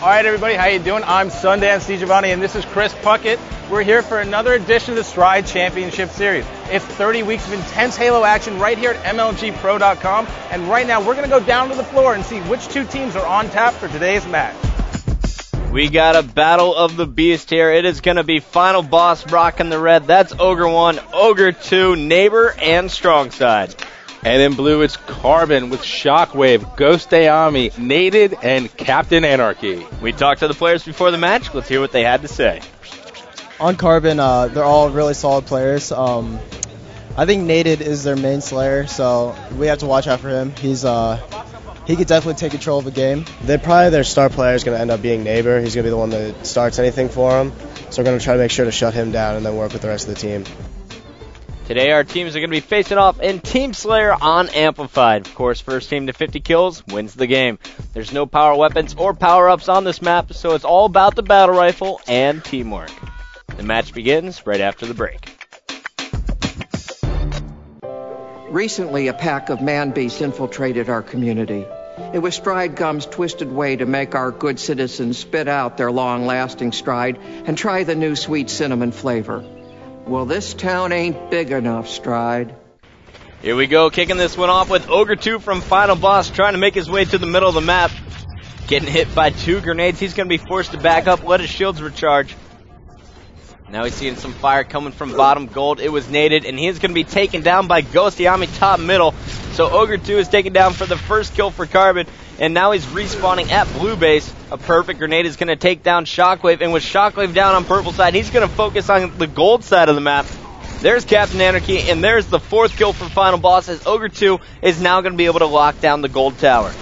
All right, everybody, how you doing? I'm Sundance DiGiovanni, and this is Chris Puckett. We're here for another edition of the Stride Championship Series. It's 30 weeks of intense Halo action right here at MLGPro.com, and right now we're going to go down to the floor and see which two teams are on tap for today's match. We got a battle of the beast here. It is going to be Final Boss rocking the red. That's Ogre 1, Ogre 2, Neighbor, and StrongSide. And in blue, it's Carbon with Shockwave, Ghost Yami, Naded, and Captain Anarchy. We talked to the players before the match. Let's hear what they had to say. On Carbon, they're all really solid players. I think Naded is their main slayer, so we have to watch out for him. He could definitely take control of a game. Their star player is going to end up being Neighbor. He's going to be the one that starts anything for him. So we're going to try to make sure to shut him down and then work with the rest of the team. Today our teams are going to be facing off in Team Slayer on Amplified. Of course, first team to 50 kills wins the game. There's no power weapons or power-ups on this map, so it's all about the battle rifle and teamwork. The match begins right after the break. Recently, a pack of man-beasts infiltrated our community. It was Stride Gum's twisted way to make our good citizens spit out their long-lasting stride and try the new sweet cinnamon flavor. Well, this town ain't big enough, Stride. Here we go, kicking this one off with Ogre 2 from Final Boss trying to make his way to the middle of the map. Getting hit by two grenades. He's going to be forced to back up, let his shields recharge. Now he's seeing some fire coming from bottom gold. It was Naded, and he's going to be taken down by Ghost Yami top middle. So Ogre 2 is taken down for the first kill for Carbon, and now he's respawning at blue base. A perfect grenade is going to take down Shockwave, and with Shockwave down on purple side, he's going to focus on the gold side of the map. There's Captain Anarchy, and there's the fourth kill for Final Boss, as Ogre 2 is now going to be able to lock down the gold tower.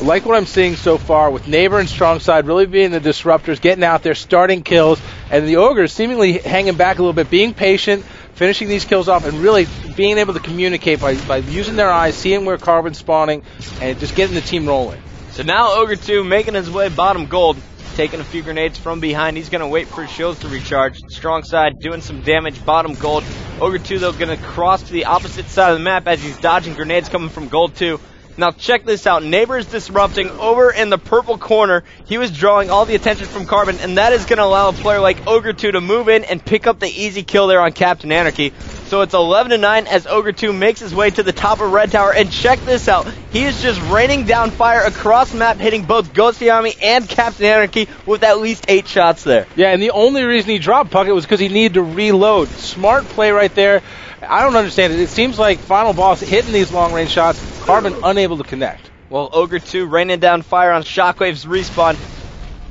I like what I'm seeing so far, with Neighbor and StrongSide really being the disruptors, getting out there, starting kills, and the Ogres seemingly hanging back a little bit, being patient, finishing these kills off, and really being able to communicate by using their eyes, seeing where Carbon's spawning, and just getting the team rolling. So now Ogre 2 making his way bottom gold, taking a few grenades from behind. He's going to wait for his shields to recharge. StrongSide doing some damage, bottom gold. Ogre 2, though, going to cross to the opposite side of the map as he's dodging grenades coming from gold 2. Now check this out, Neighbor's disrupting over in the purple corner. He was drawing all the attention from Carbon, and that is going to allow a player like Ogre 2 to move in and pick up the easy kill there on Captain Anarchy. So it's 11-9 as Ogre 2 makes his way to the top of Red Tower, and check this out. He is just raining down fire across map, hitting both Ghost Yami and Captain Anarchy with at least 8 shots there. Yeah, and the only reason he dropped Puckett was because he needed to reload. Smart play right there. I don't understand it. It seems like Final Boss hitting these long-range shots, Carbon unable to connect. Well, Ogre 2 raining down fire on Shockwave's respawn,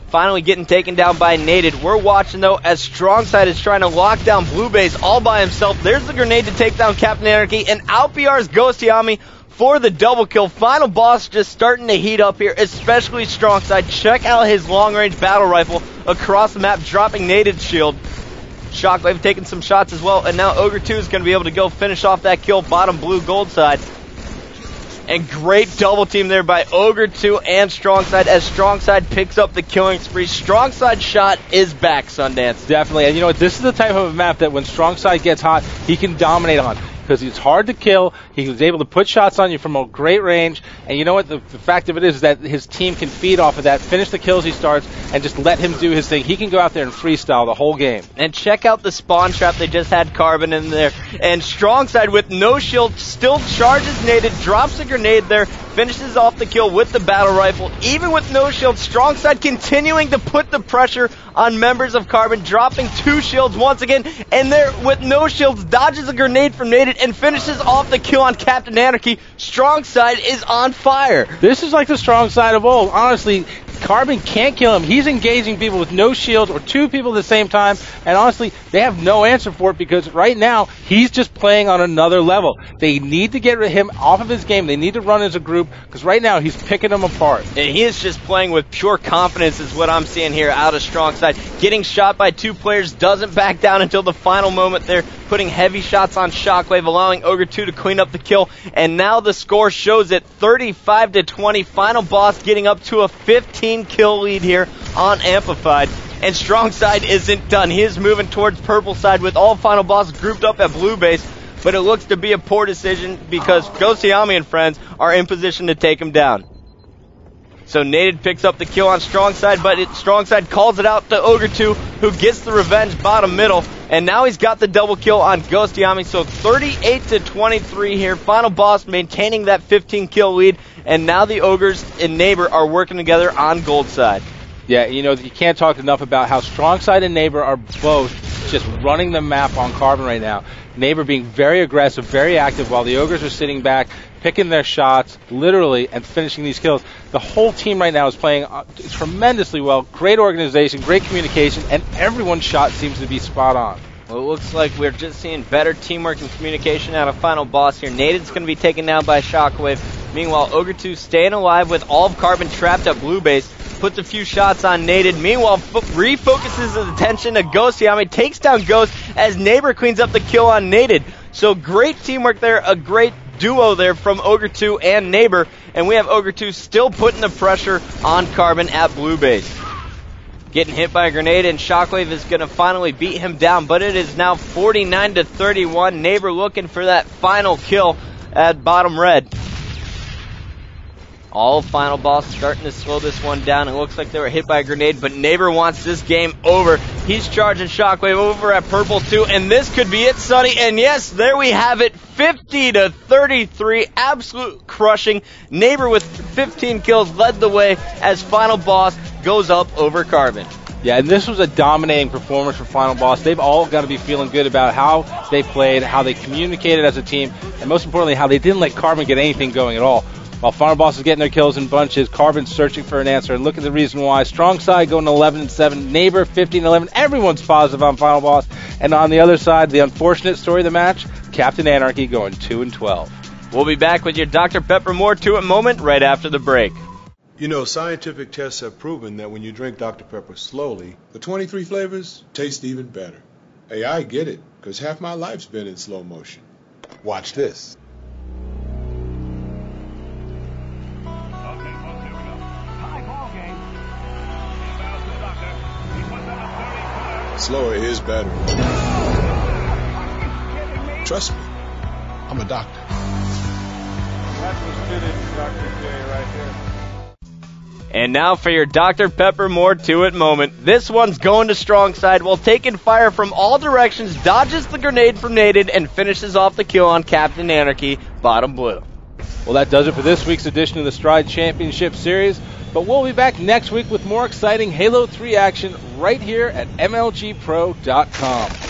finally getting taken down by Naded. We're watching, though, as StrongSide is trying to lock down blue base all by himself. There's the grenade to take down Captain Anarchy, and out PR's Ghost Yami for the double kill. Final Boss just starting to heat up here, especially StrongSide. Check out his long-range battle rifle across the map, dropping Naded's shield. Shockwave taking some shots as well, and now Ogre 2 is going to be able to go finish off that kill, bottom blue gold side. And great double team there by Ogre 2 and StrongSide as StrongSide picks up the killing spree. StrongSide's shot is back, Sundance. Definitely, and you know what, this is the type of a map that when StrongSide gets hot, he can dominate on. Because it's hard to kill, he was able to put shots on you from a great range, and you know what, the fact of it is that his team can feed off of that, finish the kills he starts, and just let him do his thing. He can go out there and freestyle the whole game. And check out the spawn trap, they just had Carbon in there, and StrongSide with no shield, still charges Naded, drops a grenade there, finishes off the kill with the battle rifle. Even with no shield, StrongSide continuing to put the pressure on members of Carbon, dropping 2 shields once again, and there with no shields, dodges a grenade from Naded, and finishes off the kill on Captain Anarchy. StrongSide is on fire. This is like the StrongSide of old. Honestly, Carbon can't kill him. He's engaging people with no shield or 2 people at the same time, and honestly, they have no answer for it because right now, he's just playing on another level. They need to get him off of his game. They need to run as a group because right now, he's picking them apart. And he is just playing with pure confidence is what I'm seeing here out of StrongSide. Getting shot by 2 players, doesn't back down until the final moment there, putting heavy shots on Shockwave, allowing Ogre 2 to clean up the kill, and now the score shows it 35-20. Final Boss getting up to a 15-kill lead here on Amplified, and StrongSide isn't done. He is moving towards purple side with all Final Boss grouped up at blue base, but it looks to be a poor decision because Ghost Yami and friends are in position to take him down. So Naded picks up the kill on StrongSide, but StrongSide calls it out to Ogre 2, who gets the revenge bottom middle. And now he's got the double kill on Ghost Yami. So 38-23 here. Final Boss maintaining that 15 kill lead. And now the Ogres and Neighbor are working together on Gold Side. Yeah, you know, you can't talk enough about how StrongSide and Neighbor are both just running the map on Carbon right now. Neighbor being very aggressive, very active, while the Ogres are sitting back, picking their shots, literally, and finishing these kills. The whole team right now is playing tremendously well. Great organization, great communication, and everyone's shot seems to be spot on. Well, it looks like we're just seeing better teamwork and communication out of Final Boss here. Naded's going to be taken down by Shockwave. Meanwhile, Ogre 2 staying alive with all of Carbon trapped at blue base. Puts a few shots on Naded. Meanwhile, refocuses his attention to Ghost Yami. Takes down Ghost as Neighbor cleans up the kill on Naded. So great teamwork there. A great duo there from Ogre 2 and Neighbor. And we have Ogre 2 still putting the pressure on Carbon at blue base. Getting hit by a grenade, and Shockwave is going to finally beat him down. But it is now 49-31. Neighbor looking for that final kill at bottom red. All Final Boss starting to slow this one down. It looks like they were hit by a grenade, but Neighbor wants this game over. He's charging Shockwave over at Purple 2, and this could be it, Sonny. And yes, there we have it, 50-33, absolute crushing. Neighbor with 15 kills led the way as Final Boss goes up over Carbon. Yeah, and this was a dominating performance for Final Boss. They've all got to be feeling good about how they played, how they communicated as a team, and most importantly, how they didn't let Carbon get anything going at all. While Final Boss is getting their kills in bunches, Carbon's searching for an answer, and look at the reason why. StrongSide going 11-7, Neighbor 15-11. Everyone's positive on Final Boss. And on the other side, the unfortunate story of the match, Captain Anarchy going 2-12. We'll be back with your Dr. Pepper More 2 at moment right after the break. You know, scientific tests have proven that when you drink Dr. Pepper slowly, the 23 flavors taste even better. Hey, I get it, because half my life's been in slow motion. Watch this. Slower is better. Trust me, I'm a doctor. That's what's fitted, Dr. J, right there. And now for your Dr. Pepper More 2 at moment. This one's going to StrongSide while taking fire from all directions, dodges the grenade from Naded, and finishes off the kill on Captain Anarchy, bottom blue. Well, that does it for this week's edition of the Stride Championship Series. But we'll be back next week with more exciting Halo 3 action right here at MLGPro.com.